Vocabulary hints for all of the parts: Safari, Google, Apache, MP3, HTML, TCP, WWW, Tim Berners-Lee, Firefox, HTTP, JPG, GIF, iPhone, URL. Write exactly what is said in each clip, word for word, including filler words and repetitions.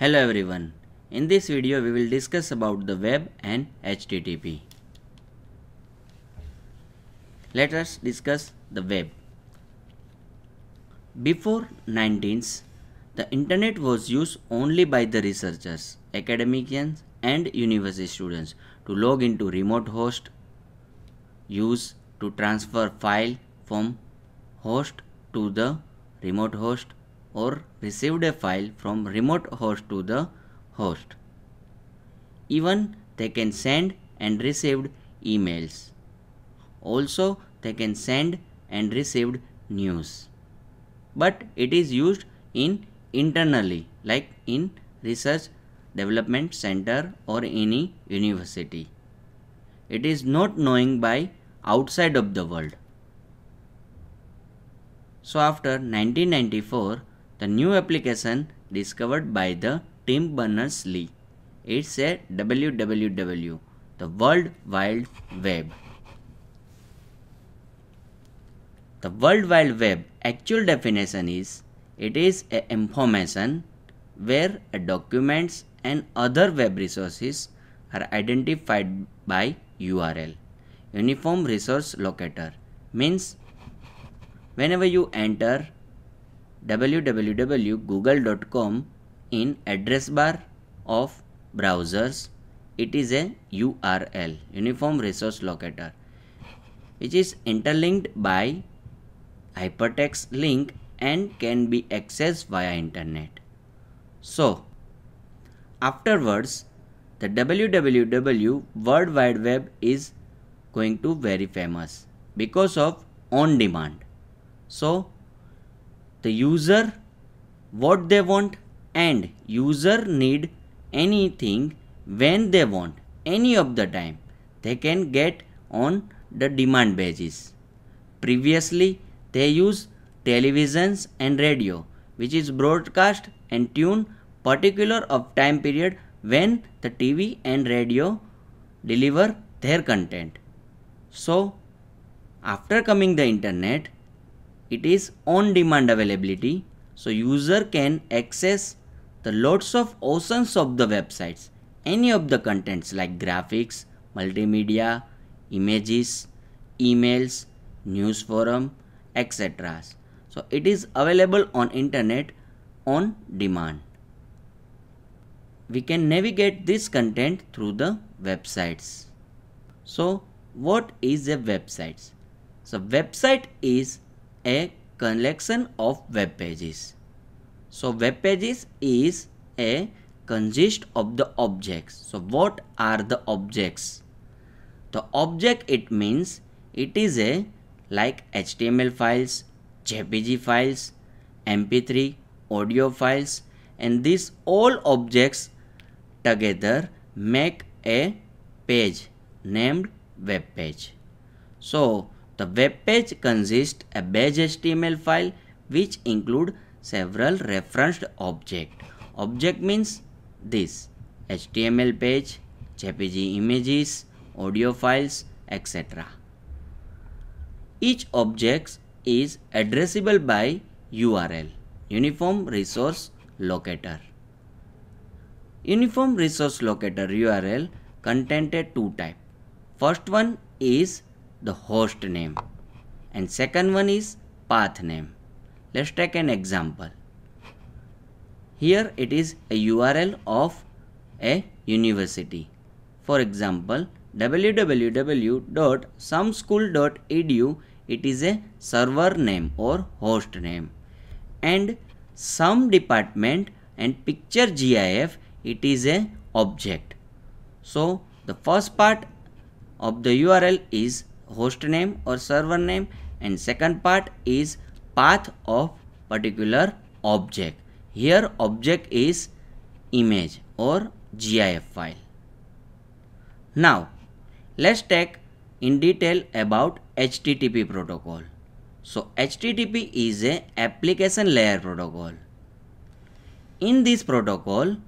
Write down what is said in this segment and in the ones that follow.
Hello everyone. In this video we will discuss about the web and H T T P. Let us discuss the web. Before nineteens, the internet was used only by the researchers, academicians and university students to log into remote host, use to transfer file from host to the remote host, or received a file from remote host to the host. Even they can send and received emails. Also they can send and received news. But it is used in internally, like in research development center or any university. It is not known by outside of the world. So after nineteen ninety-four, the new application discovered by the Tim Berners-Lee. It's a W W W, the World Wide Web. The World Wide Web actual definition is, it is a information where documents and other web resources are identified by U R L. Uniform Resource Locator means whenever you enter w w w dot google dot com in address bar of browsers, it is a U R L, Uniform Resource Locator, which is interlinked by hypertext link and can be accessed via internet. So afterwards, the W W W World Wide Web is going to very famous because of on demand. So the user what they want, and user need anything when they want, any of the time they can get on the demand basis. Previously they used televisions and radio, which is broadcast and tune particular of time period when the T V and radio deliver their content. So after coming the internet, it is on-demand availability, so user can access the lots of oceans of the websites, any of the contents like graphics, multimedia, images, emails, news forum, et cetera. So it is available on internet on demand. We can navigate this content through the websites. So what is a website? So website is a collection of web pages. So web pages is a consist of the objects. So what are the objects? The object, it means it is a like H T M L files, J P G files, M P three, audio files, and these all objects together make a page named web page. So the web page consists a base H T M L file which include several referenced object. Object means this H T M L page, J P G images, audio files, et cetera. Each object is addressable by U R L, Uniform Resource Locator. Uniform Resource Locator U R L contains two types. First one is the host name and second one is path name. Let's take an example. Here it is a U R L of a university. For example, w w w dot some school dot e d u, it is a server name or host name, and some department and picture GIF, it is a object. So the first part of the U R L is host name or server name, and second part is path of particular object. Here object is image or GIF file. Now let's take in detail about H T T P protocol. So H T T P is a application layer protocol. In this protocol,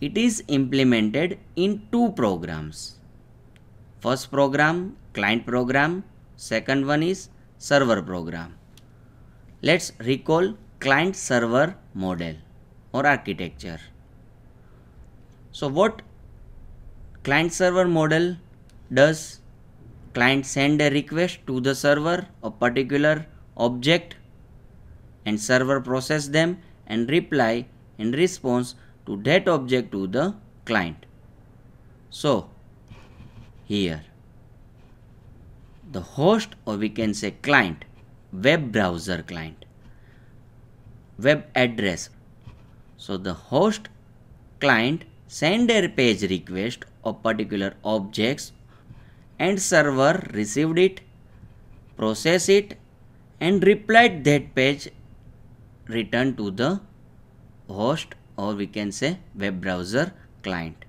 it is implemented in two programs. First program, client program, second one is server program. Let's recall client server model or architecture. So what client server model does? Client send a request to the server, a particular object, and server process them and reply in response to that object to the client. So here the host, or we can say client, web browser client, web address. So the host client send a page request of particular objects and server received it, process it and replied that page return to the host, or we can say web browser client.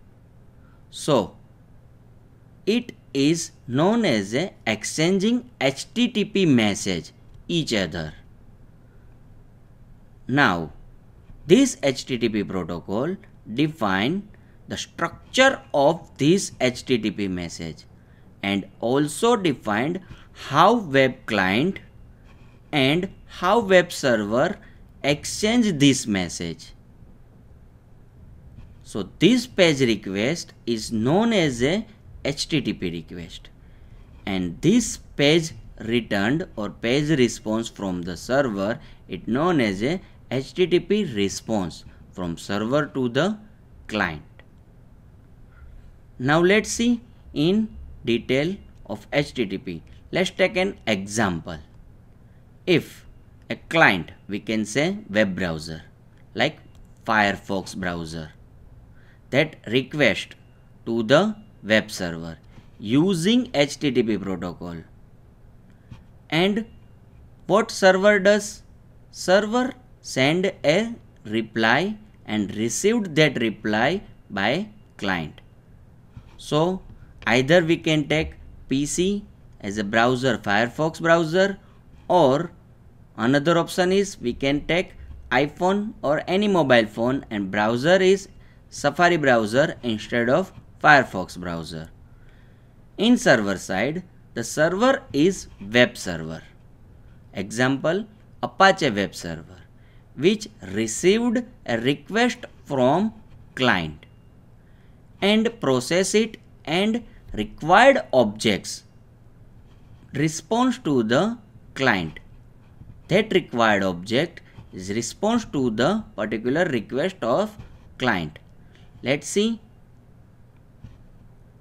So it is known as a exchanging H T T P message each other. Now this H T T P protocol define the structure of this H T T P message and also defined how web client and how web server exchange this message. So this page request is known as a H T T P request, and this page returned or page response from the server is known as a H T T P response from server to the client. Now let's see in detail of H T T P. Let's take an example. If a client, we can say web browser like Firefox browser, that request to the web server using H T T P protocol, and what server does? Server send a reply and received that reply by client. So either we can take P C as a browser, Firefox browser, or another option is we can take iPhone or any mobile phone, and browser is Safari browser instead of Firefox browser. In server side, the server is web server. Example, Apache web server, which received a request from client and process it and required objects response to the client. That required object is response to the particular request of client. Let's see.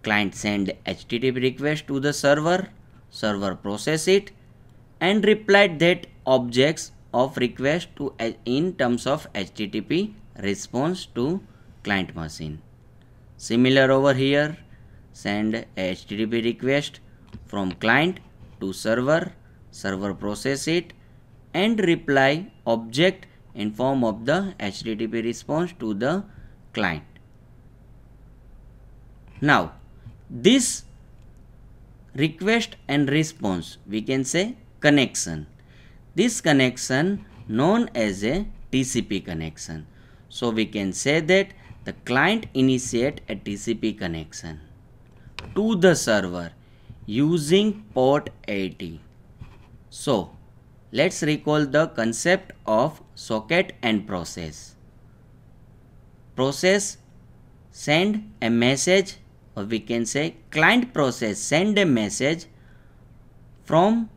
Client send H T T P request to the server, server process it and replied that objects of request to in terms of H T T P response to client machine. Similar over here, send a H T T P request from client to server, server process it and reply object in form of the H T T P response to the client. Now this request and response, we can say connection. This connection known as a T C P connection. So we can say that the client initiate a T C P connection to the server using port eighty. So let's recall the concept of socket and process. Process send a message, or we can say client process send a message from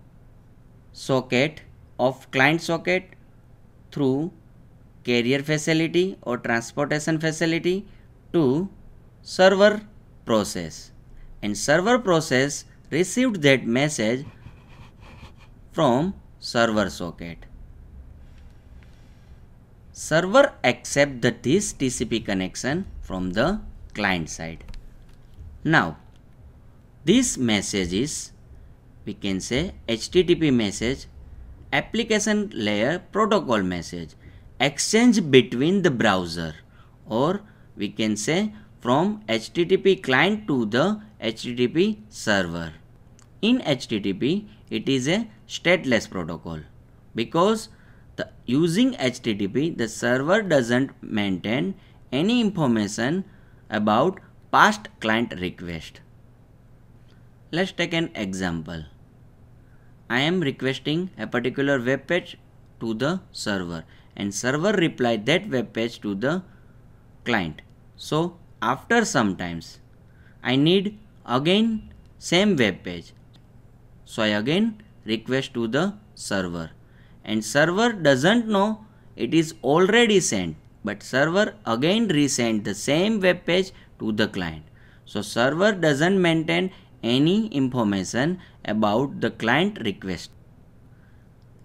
socket of client socket through carrier facility or transportation facility to server process, and server process received that message from server socket. Server accept the this T C P connection from the client side. Now this message is, we can say, H T T P message, application layer protocol message, exchange between the browser, or we can say from H T T P client to the H T T P server. In H T T P it is a stateless protocol because the using H T T P the server doesn't maintain any information about past client request. Let's take an example. I am requesting a particular web page to the server and server replied that web page to the client. So After sometimes I need again same web page. So I again request to the server, and server doesn't know it is already sent, but server again resend the same web page to the client. So server doesn't maintain any information about the client request.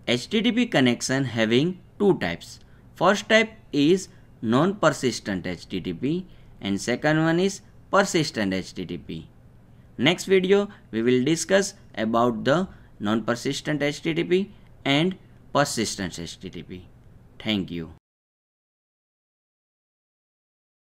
H T T P connection having two types. First type is non-persistent H T T P and second one is persistent H T T P. Next video we will discuss about the non-persistent H T T P and persistent H T T P. Thank you.